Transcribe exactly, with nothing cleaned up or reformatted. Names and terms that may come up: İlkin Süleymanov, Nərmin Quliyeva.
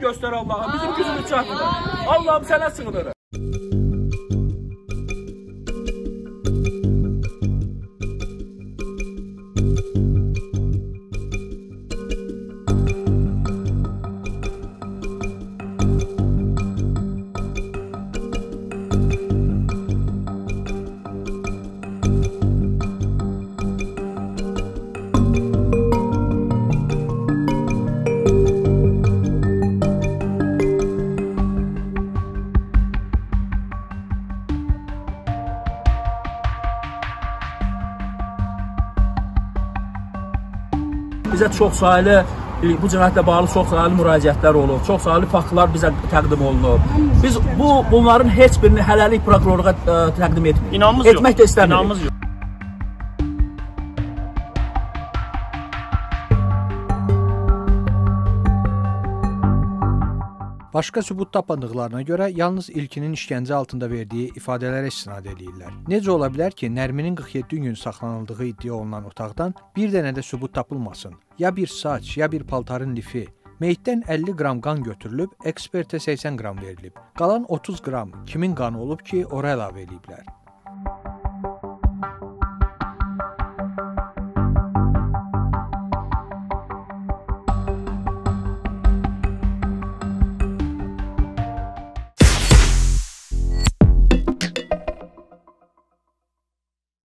Sen göster Allah'ım. Bizim gücümüz çatmır. Allah'ım sana sığınırım. Bizə çoxsaylı, bu cinayətlə bağlı çoxsaylı müraciətlər olub, çoxsaylı faktlar bizə təqdim olunub. Biz bu, bunların heç birini hələlik prokurorluğa təqdim etmirik. İnanımız yox. Etmək də istəmirik. İnanımız yox. Başqa sübut tapandıqlarına görə yalnız ilkinin işgəncə altında verdiyi ifadələrə istinad edirlər. Necə ola bilər ki, Nərminin qırx yeddi gün saxlanıldığı iddia olunan otaqdan bir dənə də sübut tapılmasın? Ya bir saç, ya bir paltarın lifi. Meyitdən əlli qram qan götürülüb, ekspertə səksən qram verilib. Qalan otuz qram kimin qanı olub ki, ora əlavə ediblər.